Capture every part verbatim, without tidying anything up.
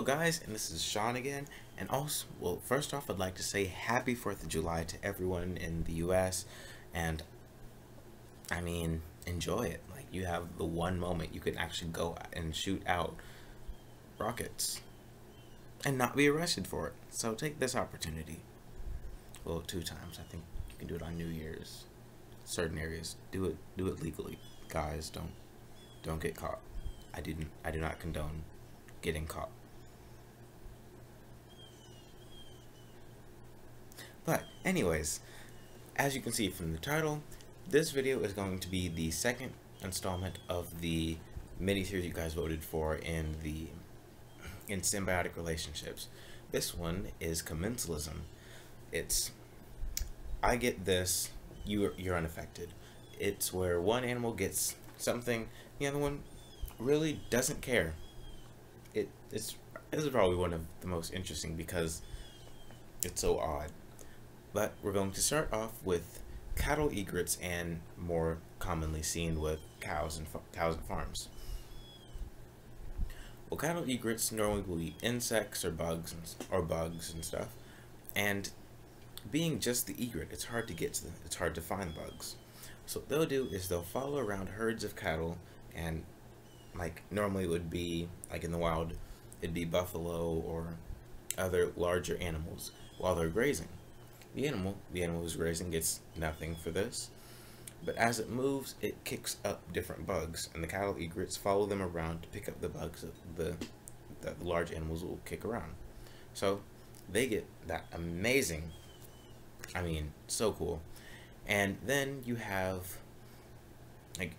Hello guys, and this is Sean again, and also, well, first off, I'd like to say happy fourth of July to everyone in the U S, and I mean, enjoy it. Like, you have the one moment you can actually go and shoot out rockets and not be arrested for it, so take this opportunity. Well, two times, I think you can do it on New Year's, certain areas. Do it, do it legally, guys, don't, don't get caught. I didn't, I do not condone getting caught. But anyways, as you can see from the title, this video is going to be the second installment of the mini-series you guys voted for in the in symbiotic relationships. This one is commensalism. It's I get this, you you're unaffected. It's where one animal gets something, the other one really doesn't care. It it's this is probably one of the most interesting because it's so odd. But we're going to start off with cattle egrets, and more commonly seen with cows and cows and farms. Well, cattle egrets normally will eat insects or bugs and, or bugs and stuff. And being just the egret, it's hard to get to them. It's hard to find bugs. So what they'll do is they'll follow around herds of cattle, and like normally it would be like in the wild, it'd be buffalo or other larger animals while they're grazing. The animal, the animal who's grazing gets nothing for this, but as it moves, it kicks up different bugs, and the cattle egrets follow them around to pick up the bugs that the, that the large animals will kick around. So they get that amazing, I mean, so cool. And then you have, like,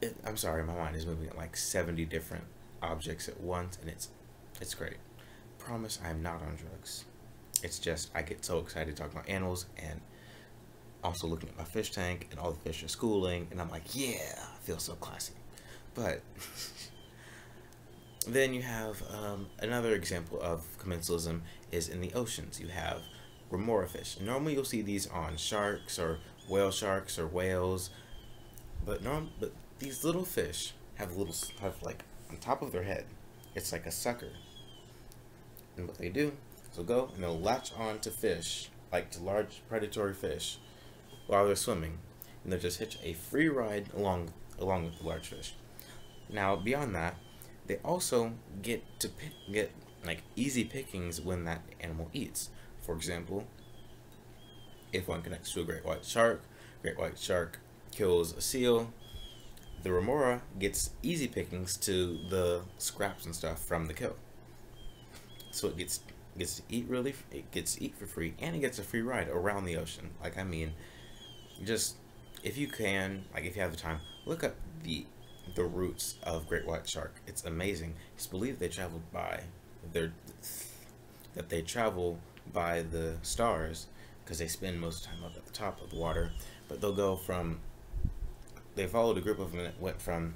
it, I'm sorry, my mind is moving at like seventy different objects at once, and it's, it's great. Promise I am not on drugs. It's just, I get so excited talking about animals, and also looking at my fish tank, and all the fish are schooling, and I'm like, yeah, I feel so classy. But then you have um, another example of commensalism is in the oceans. You have remora fish. Normally you'll see these on sharks or whale sharks or whales, but norm but these little fish have little stuff like on top of their head. It's like a sucker, and what they do, they'll go and they'll latch on to fish, like to large predatory fish, while they're swimming, and they'll just hitch a free ride along along with the large fish. Now beyond that, they also get to pick, get like easy pickings when that animal eats. For example, if one connects to a great white shark, great white shark kills a seal, the remora gets easy pickings to the scraps and stuff from the kill. So it gets gets to eat really it gets to eat for free, and it gets a free ride around the ocean. Like, I mean, just if you can, like if you have the time, look up the the roots of great white shark. It's amazing. It's believed they traveled by their that they travel by the stars, because they spend most of the time up at the top of the water. But they'll go from they followed a group of them that went from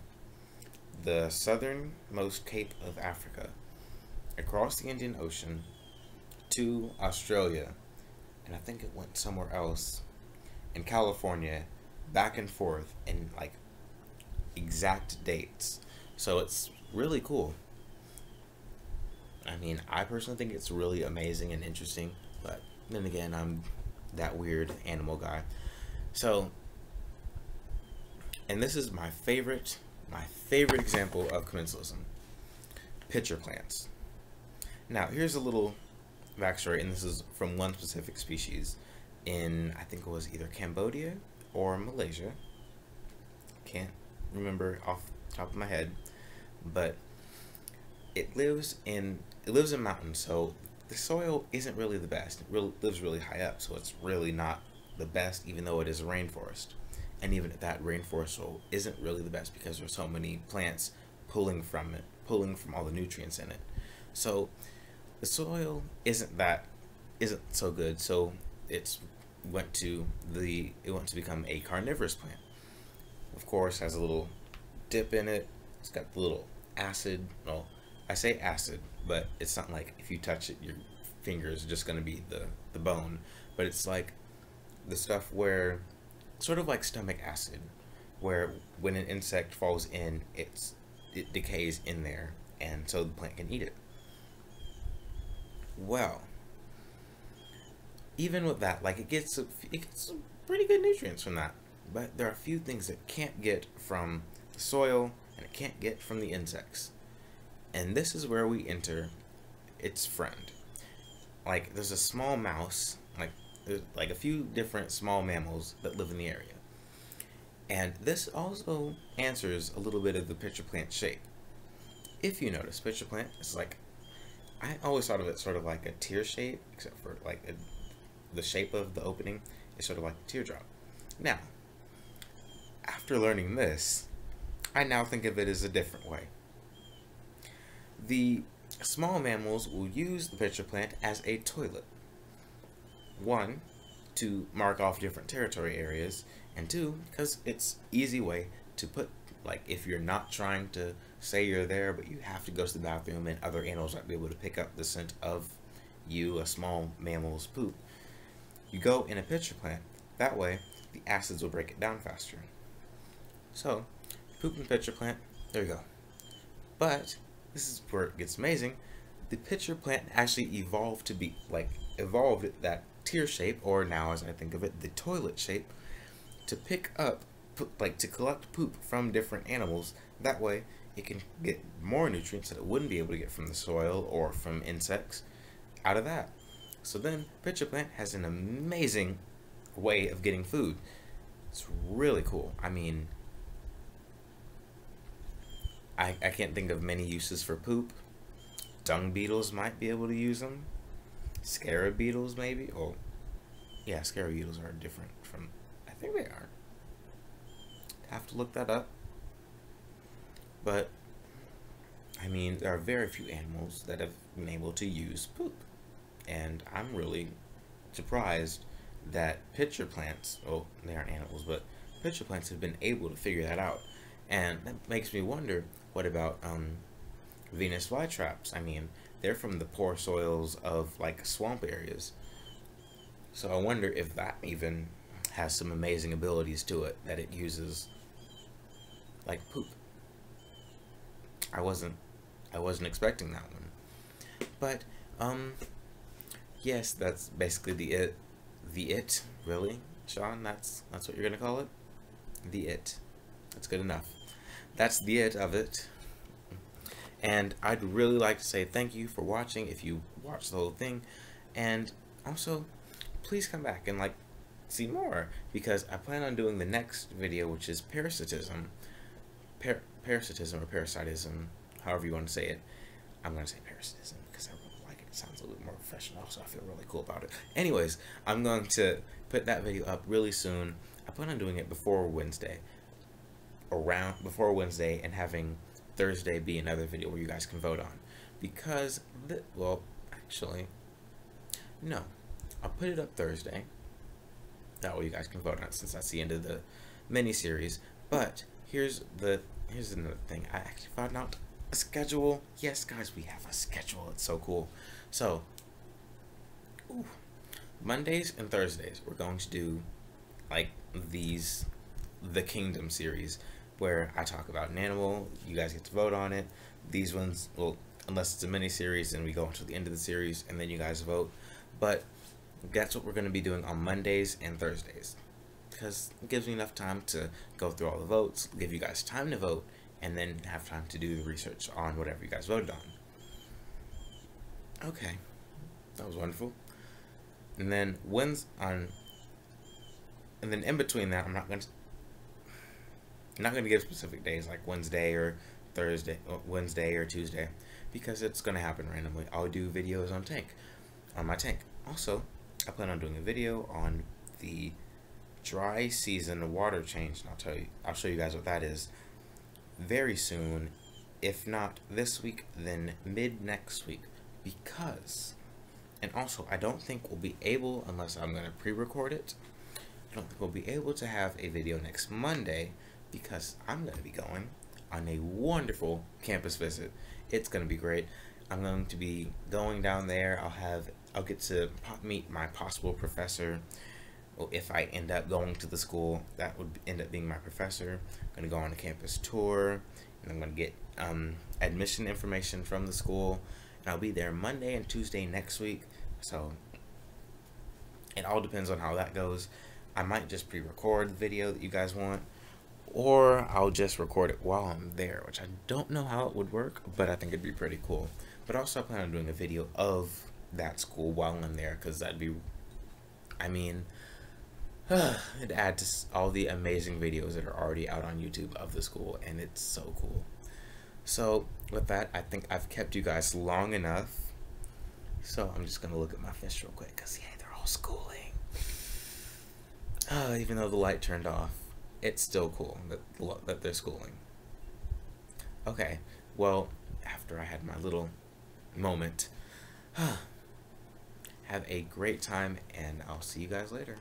the southernmost Cape of Africa across the Indian Ocean to Australia, and I think it went somewhere else in California, back and forth in like exact dates. So it's really cool. I mean, I personally think it's really amazing and interesting, but then again, I'm that weird animal guy. So, and this is my favorite my favorite example of commensalism, pitcher plants. Now here's a little backstory, and this is from one specific species in, I think it was either Cambodia or Malaysia, can't remember off the top of my head, but it lives in it lives in mountains, so the soil isn't really the best. It really lives really high up, so it's really not the best, even though it is a rainforest. And even that rainforest soil isn't really the best because there's so many plants pulling from it, pulling from all the nutrients in it. So the soil isn't that isn't so good, so it's went to the it went to become a carnivorous plant. Of course, has a little dip in it. It's got the little acid. Well, I say acid, but it's not like if you touch it, your finger is just going to be the the bone. But it's like the stuff where, sort of like stomach acid, where when an insect falls in, it's it decays in there, and so the plant can eat it. Well, even with that, like, it gets a, it gets some pretty good nutrients from that, but there are a few things it can't get from the soil and it can't get from the insects, and this is where we enter its friend. Like, there's a small mouse, like there's like a few different small mammals that live in the area. And this also answers a little bit of the pitcher plant shape. If you notice, pitcher plant is like, I always thought of it sort of like a tear shape, except for like a, the shape of the opening is sort of like a teardrop. Now, after learning this, I now think of it as a different way. The small mammals will use the pitcher plant as a toilet. One, to mark off different territory areas, and two, because it's easy way to put, like, if you're not trying to say you're there, but you have to go to the bathroom and other animals might be able to pick up the scent of you, a small mammal's poop. You go in a pitcher plant, that way the acids will break it down faster. So, poop in the pitcher plant, there you go. But, this is where it gets amazing, the pitcher plant actually evolved to be, like, evolved that tear shape, or now as I think of it, the toilet shape, to pick up, like to collect poop from different animals. That way it can get more nutrients that it wouldn't be able to get from the soil or from insects out of that. So then pitcher plant has an amazing way of getting food. It's really cool. I mean, I, I can't think of many uses for poop. Dung beetles might be able to use them. Scarab beetles, maybe? Oh, yeah, scarab beetles are different from, I think they are. Have to look that up. But, I mean, there are very few animals that have been able to use poop. And I'm really surprised that pitcher plants, oh, they aren't animals, but pitcher plants have been able to figure that out. And that makes me wonder, what about um, Venus flytraps? I mean, they're from the poor soils of, like, swamp areas. So I wonder if that even has some amazing abilities to it, that it uses, like, poop. I wasn't, I wasn't expecting that one. But, um, yes, that's basically the it, the it, really, Sean? That's, that's what you're gonna call it? The it. That's good enough. That's the it of it. And I'd really like to say thank you for watching, if you watched the whole thing. And also, please come back and, like, see more, because I plan on doing the next video, which is parasitism. Par parasitism or parasitism, however you want to say it. I'm going to say parasitism because I really like it. It sounds a little bit more professional, so I feel really cool about it. Anyways, I'm going to put that video up really soon. I plan on doing it before Wednesday. Around, before Wednesday, and having Thursday be another video where you guys can vote on, because the, well, actually, no, I'll put it up Thursday, that way you guys can vote on it, since that's the end of the mini series. But here's the here's another thing, I actually found out a schedule. Yes, guys, we have a schedule. It's so cool. So, ooh, Mondays and Thursdays we're going to do like these the Kingdom series, where I talk about an animal, you guys get to vote on it. These ones, well, unless it's a mini-series, and we go until the end of the series, and then you guys vote. But that's what we're going to be doing on Mondays and Thursdays, because it gives me enough time to go through all the votes, give you guys time to vote, and then have time to do the research on whatever you guys voted on. Okay, that was wonderful. And then when's on, and then in between that, I'm not going to, I'm not going to give specific days like Wednesday or Thursday, Wednesday or Tuesday, because it's going to happen randomly. I'll do videos on tank, on my tank. Also, I plan on doing a video on the dry season water change, and I'll tell you, I'll show you guys what that is very soon. If not this week, then mid next week, because, and also I don't think we'll be able, unless I'm going to pre-record it, I don't think we'll be able to have a video next Monday, because I'm going to be going on a wonderful campus visit. It's going to be great. I'm going to be going down there. I'll have, I'll get to meet my possible professor. Well, if I end up going to the school, that would end up being my professor. I'm going to go on a campus tour, and I'm going to get um, admission information from the school, and I'll be there Monday and Tuesday next week. So it all depends on how that goes. I might just pre-record the video that you guys want, or I'll just record it while I'm there, which I don't know how it would work, but I think it'd be pretty cool. But also I plan on doing a video of that school while I'm there, because that'd be, I mean, it'd add to all the amazing videos that are already out on YouTube of the school, and it's so cool. So with that, I think I've kept you guys long enough, so I'm just going to look at my fish real quick, because yeah, they're all schooling. Uh, even though the light turned off, it's still cool that, that they're schooling. Okay, well, after I had my little moment, have a great time, and I'll see you guys later.